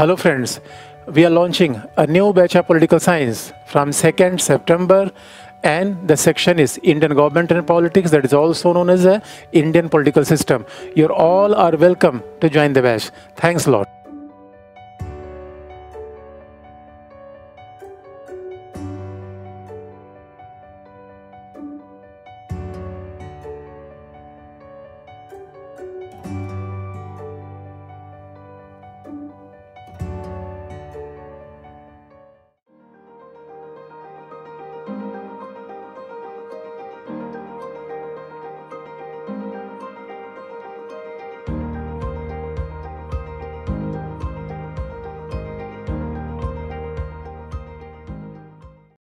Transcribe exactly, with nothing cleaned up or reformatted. Hello friends, we are launching a new batch of political science from second September and the section is Indian government and politics, that is also known as the Indian political system. You all are welcome to join the batch. Thanks a lot.